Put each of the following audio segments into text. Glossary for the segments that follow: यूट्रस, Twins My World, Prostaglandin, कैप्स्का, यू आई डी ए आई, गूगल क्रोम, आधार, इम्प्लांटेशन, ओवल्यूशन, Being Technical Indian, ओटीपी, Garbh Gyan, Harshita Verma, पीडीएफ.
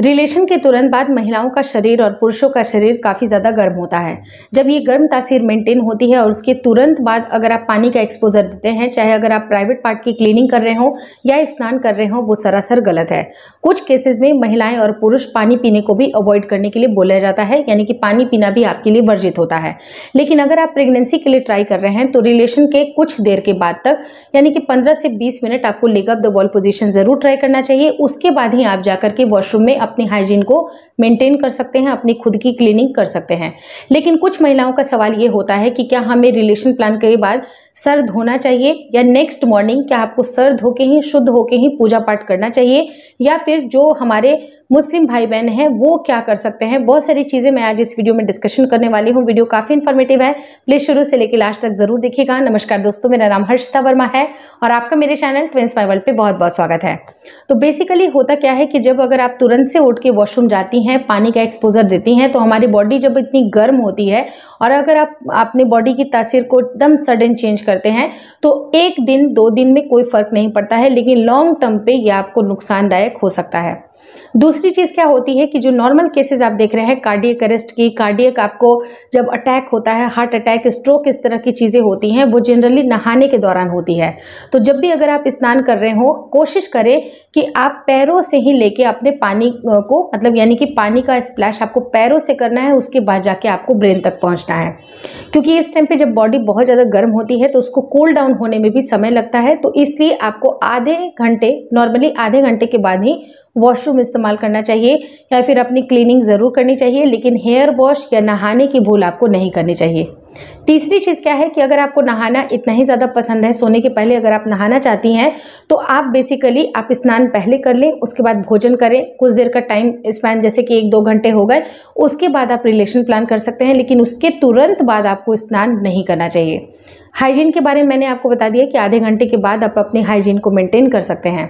Relation के तुरंत बाद महिलाओं का शरीर और पुरुषों का शरीर काफ़ी ज़्यादा गर्म होता है। जब ये गर्म तासीर मेंटेन होती है और उसके तुरंत बाद अगर आप पानी का एक्सपोजर देते हैं, चाहे अगर आप प्राइवेट पार्ट की क्लीनिंग कर रहे हो या स्नान कर रहे हो, वो सरासर गलत है। कुछ केसेस में महिलाएं और पुरुष पानी पीने को भी अवॉइड करने के लिए बोला जाता है, यानी कि पानी पीना भी आपके लिए वर्जित होता है। लेकिन अगर आप प्रेगनेंसी के लिए ट्राई कर रहे हैं तो रिलेशन के कुछ देर के बाद तक, यानी कि 15 से 20 मिनट आपको leg up the wall position ज़रूर ट्राई करना चाहिए। उसके बाद ही आप जाकर के वॉशरूम में अपनी हाइजीन को मेंटेन कर सकते हैं, अपनी खुद की क्लीनिंग कर सकते हैं। लेकिन कुछ महिलाओं का सवाल ये होता है कि क्या हमें रिलेशन प्लान के बाद सर धोना चाहिए या नेक्स्ट मॉर्निंग, क्या आपको सर धो के ही, शुद्ध होके ही पूजा पाठ करना चाहिए, या फिर जो हमारे मुस्लिम भाई बहन हैं वो क्या कर सकते हैं। बहुत सारी चीज़ें मैं आज इस वीडियो में डिस्कशन करने वाली हूँ। वीडियो काफ़ी इन्फॉर्मेटिव है, प्लीज़ शुरू से लेकर लास्ट तक जरूर देखिएगा। नमस्कार दोस्तों, मेरा नाम हर्षिता वर्मा है और आपका मेरे चैनल ट्विंस माय वर्ल्ड पे बहुत बहुत स्वागत है। तो बेसिकली होता क्या है कि जब अगर आप तुरंत से उठ के वॉशरूम जाती हैं, पानी का एक्सपोजर देती हैं, तो हमारी बॉडी जब इतनी गर्म होती है और अगर आप अपने बॉडी की तासीर को एकदम सडन चेंज करते हैं तो एक दिन दो दिन में कोई फ़र्क नहीं पड़ता है, लेकिन लॉन्ग टर्म पे यह आपको नुकसानदायक हो सकता है। दूसरी चीज़ क्या होती है कि जो नॉर्मल केसेस आप देख रहे हैं कार्डियक अरेस्ट की, कार्डियक आपको जब अटैक होता है, हार्ट अटैक, स्ट्रोक, इस तरह की चीज़ें होती हैं, वो जनरली नहाने के दौरान होती है। तो जब भी अगर आप स्नान कर रहे हो, कोशिश करें कि आप पैरों से ही लेके अपने पानी को, मतलब यानी कि पानी का स्प्लैश आपको पैरों से करना है, उसके बाद जाके आपको ब्रेन तक पहुँचना है। क्योंकि इस टाइम पर जब बॉडी बहुत ज़्यादा गर्म होती है तो उसको कूल डाउन होने में भी समय लगता है, तो इसलिए आपको आधे घंटे, नॉर्मली आधे घंटे के बाद ही वॉशरूम इस्तेमाल करना चाहिए या फिर अपनी क्लीनिंग ज़रूर करनी चाहिए, लेकिन हेयर वॉश या नहाने की भूल आपको नहीं करनी चाहिए। तीसरी चीज़ क्या है कि अगर आपको नहाना इतना ही ज़्यादा पसंद है, सोने के पहले अगर आप नहाना चाहती हैं तो आप बेसिकली आप स्नान पहले कर लें, उसके बाद भोजन करें, कुछ देर का टाइम स्पैन जैसे कि 1-2 घंटे हो गए, उसके बाद आप रिलेशन प्लान कर सकते हैं, लेकिन उसके तुरंत बाद आपको स्नान नहीं करना चाहिए। हाइजीन के बारे में मैंने आपको बता दिया कि आधे घंटे के बाद आप अपनी हाइजीन को मेंटेन कर सकते हैं।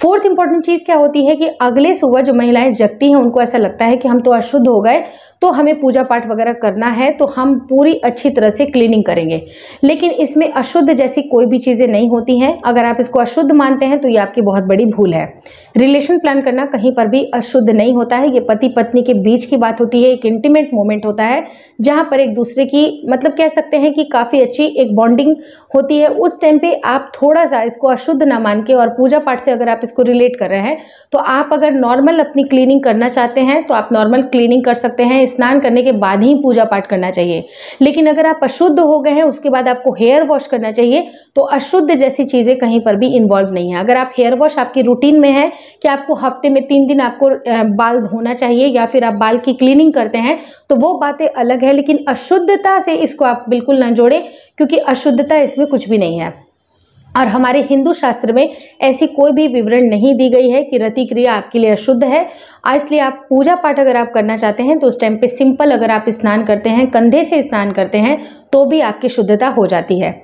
फोर्थ इंपॉर्टेंट चीज़ क्या होती है कि अगले सुबह जो महिलाएं जगती हैं उनको ऐसा लगता है कि हम तो अशुद्ध हो गए, तो हमें पूजा पाठ वगैरह करना है, तो हम पूरी अच्छी तरह से क्लीनिंग करेंगे। लेकिन इसमें अशुद्ध जैसी कोई भी चीज़ें नहीं होती हैं। अगर आप इसको अशुद्ध मानते हैं तो ये आपकी बहुत बड़ी भूल है। रिलेशन प्लान करना कहीं पर भी अशुद्ध नहीं होता है। ये पति पत्नी के बीच की बात होती है, एक इंटीमेट मोमेंट होता है जहाँ पर एक दूसरे की, मतलब कह सकते हैं कि काफ़ी अच्छी एक बॉन्डिंग होती है। उस टाइम पर आप थोड़ा सा इसको अशुद्ध ना मान के, और पूजा पाठ से अगर आप इसको रिलेट कर रहे हैं तो आप अगर नॉर्मल अपनी क्लीनिंग करना चाहते हैं तो आप नॉर्मल क्लीनिंग कर सकते हैं, स्नान करने के बाद ही पूजा पाठ करना चाहिए। लेकिन अगर आप अशुद्ध हो गए हैं उसके बाद आपको हेयर वॉश करना चाहिए, तो अशुद्ध जैसी चीज़ें कहीं पर भी इन्वॉल्व नहीं है। अगर आप हेयर वॉश आपकी रूटीन में है कि आपको हफ्ते में 3 दिन आपको बाल धोना चाहिए या फिर आप बाल की क्लीनिंग करते हैं, तो वो बातें अलग है, लेकिन अशुद्धता से इसको आप बिल्कुल ना जोड़ें, क्योंकि अशुद्धता इसमें कुछ भी नहीं है। और हमारे हिंदू शास्त्र में ऐसी कोई भी विवरण नहीं दी गई है कि रति क्रिया आपके लिए अशुद्ध है। इसलिए आप पूजा पाठ अगर आप करना चाहते हैं तो उस टाइम पे सिंपल अगर आप स्नान करते हैं, कंधे से स्नान करते हैं, तो भी आपकी शुद्धता हो जाती है।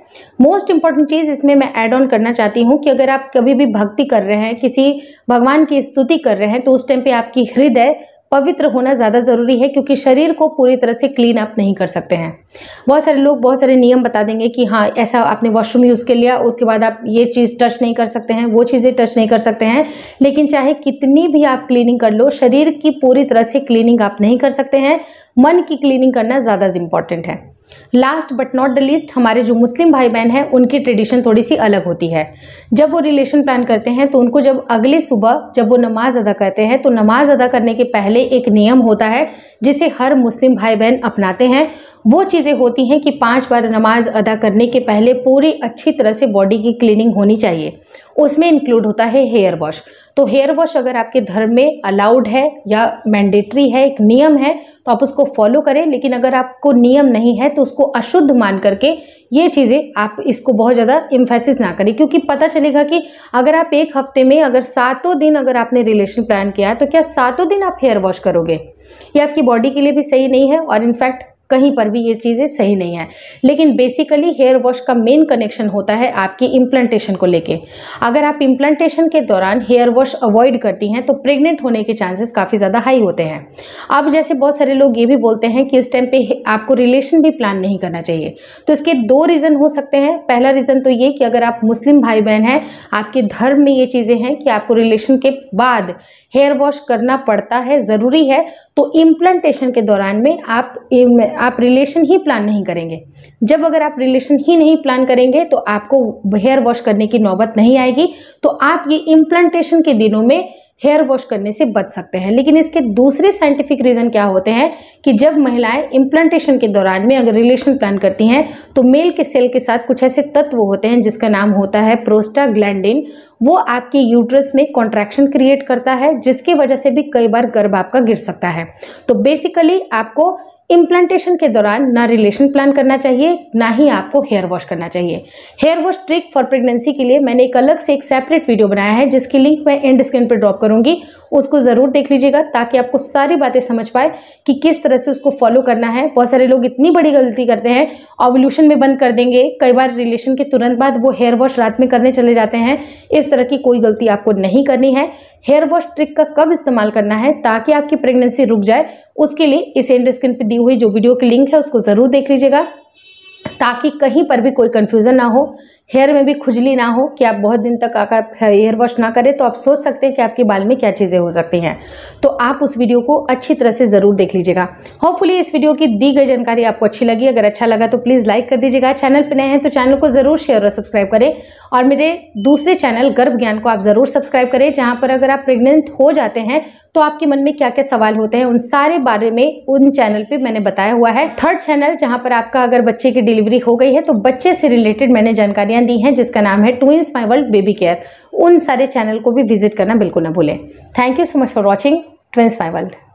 मोस्ट इंपॉर्टेंट चीज़ इसमें मैं ऐड ऑन करना चाहती हूँ कि अगर आप कभी भी भक्ति कर रहे हैं, किसी भगवान की स्तुति कर रहे हैं, तो उस टाइम पर आपकी हृदय पवित्र होना ज़्यादा ज़रूरी है, क्योंकि शरीर को पूरी तरह से क्लीन अप नहीं कर सकते हैं। बहुत सारे लोग बहुत सारे नियम बता देंगे कि हाँ ऐसा आपने वॉशरूम यूज़ कर लिया, उसके बाद आप ये चीज़ टच नहीं कर सकते हैं, वो चीज़ें टच नहीं कर सकते हैं, लेकिन चाहे कितनी भी आप क्लीनिंग कर लो, शरीर की पूरी तरह से क्लीनिंग आप नहीं कर सकते हैं। मन की क्लीनिंग करना ज़्यादा इम्पॉर्टेंट है। Last but not the least, हमारे जो मुस्लिम भाई बहन हैं उनकी ट्रेडिशन थोड़ी सी अलग होती है। जब वो रिलेशन प्लान करते हैं तो उनको जब अगले सुबह जब वो नमाज अदा करते हैं तो नमाज अदा करने के पहले एक नियम होता है जिसे हर मुस्लिम भाई बहन अपनाते हैं। वो चीज़ें होती हैं कि 5 बार नमाज अदा करने के पहले पूरी अच्छी तरह से बॉडी की क्लीनिंग होनी चाहिए। उसमें इंक्लूड होता है हेयर वॉश। तो हेयर वॉश अगर आपके धर्म में अलाउड है या मैंडेटरी है, एक नियम है, तो आप उसको फॉलो करें। लेकिन अगर आपको नियम नहीं है तो उसको अशुद्ध मान करके ये चीज़ें आप इसको बहुत ज़्यादा एम्फेसिस ना करें, क्योंकि पता चलेगा कि अगर आप एक हफ्ते में अगर 7 दिन अगर आपने रिलेशन प्लान किया तो क्या 7 दिन आप हेयर वॉश करोगे? ये आपकी बॉडी के लिए भी सही नहीं है और इनफैक्ट कहीं पर भी ये चीज़ें सही नहीं है। लेकिन बेसिकली हेयर वॉश का मेन कनेक्शन होता है आपकी इम्प्लांटेशन को लेके। अगर आप इम्प्लांटेशन के दौरान हेयर वॉश अवॉइड करती हैं तो प्रेग्नेंट होने के चांसेस काफ़ी ज़्यादा हाई होते हैं। अब जैसे बहुत सारे लोग ये भी बोलते हैं कि इस टाइम पे आपको रिलेशन भी प्लान नहीं करना चाहिए, तो इसके दो रीज़न हो सकते हैं। पहला रीज़न तो ये कि अगर आप मुस्लिम भाई बहन हैं, आपके धर्म में ये चीज़ें हैं कि आपको रिलेशन के बाद हेयर वॉश करना पड़ता है, ज़रूरी है, तो इम्प्लांटेशन के दौरान में आप रिलेशन ही प्लान नहीं करेंगे। जब अगर आप रिलेशन ही नहीं प्लान करेंगे तो आपको हेयर वॉश करने की नौबत नहीं आएगी, तो आप ये इम्प्लांटेशन के दिनों में हेयर वॉश करने से बच सकते हैं। लेकिन इसके दूसरे साइंटिफिक रीज़न क्या होते हैं कि जब महिलाएं इम्प्लांटेशन के दौरान में अगर रिलेशन प्लान करती हैं तो मेल के सेल के साथ कुछ ऐसे तत्व होते हैं जिसका नाम होता है प्रोस्टाग्लैंडिन। वो आपके यूट्रस में कॉन्ट्रैक्शन क्रिएट करता है, जिसकी वजह से भी कई बार गर्भ आपका गिर सकता है। तो बेसिकली आपको इम्प्लांटेशन के दौरान ना रिलेशन प्लान करना चाहिए, ना ही आपको हेयर वॉश करना चाहिए। Hair wash trick for pregnancy के लिए मैंने एक अलग से एक सेपरेट वीडियो बनाया है, जिसकी लिंक मैं एंड स्क्रीन पर ड्रॉप करूंगी, उसको ज़रूर देख लीजिएगा ताकि आपको सारी बातें समझ पाए कि किस तरह से उसको फॉलो करना है। बहुत सारे लोग इतनी बड़ी गलती करते हैं, ओवल्यूशन में बंद कर देंगे, कई बार रिलेशन के तुरंत बाद वो हेयर वॉश रात में करने चले जाते हैं। इस तरह की कोई गलती आपको नहीं करनी है। हेयर वॉश ट्रिक का कब इस्तेमाल करना है ताकि आपकी प्रेगनेंसी रुक जाए, उसके लिए इस एंड स्क्रीन पर दी हुई जो वीडियो की लिंक है उसको ज़रूर देख लीजिएगा ताकि कहीं पर भी कोई कन्फ्यूज़न ना हो, हेयर में भी खुजली ना हो कि आप बहुत दिन तक आप हेयर वॉश ना करें तो आप सोच सकते हैं कि आपके बाल में क्या चीज़ें हो सकती हैं। तो आप उस वीडियो को अच्छी तरह से ज़रूर देख लीजिएगा। होपफुली इस वीडियो की दी गई जानकारी आपको अच्छी लगी। अगर अच्छा लगा तो प्लीज़ लाइक कर दीजिएगा। चैनल पर नए हैं तो चैनल को ज़रूर शेयर और सब्सक्राइब करें, और मेरे दूसरे चैनल गर्भ ज्ञान को आप ज़रूर सब्सक्राइब करें, जहाँ पर अगर आप प्रेग्नेंट हो जाते हैं तो आपके मन में क्या क्या सवाल होते हैं उन सारे बारे में उन चैनल पे मैंने बताया हुआ है। थर्ड चैनल जहाँ पर आपका अगर बच्चे की डिलीवरी हो गई है तो बच्चे से रिलेटेड मैंने जानकारियाँ दी हैं, जिसका नाम है twins my world baby care. उन सारे चैनल को भी विजिट करना बिल्कुल ना भूलें। Thank you so much for watching twins my world.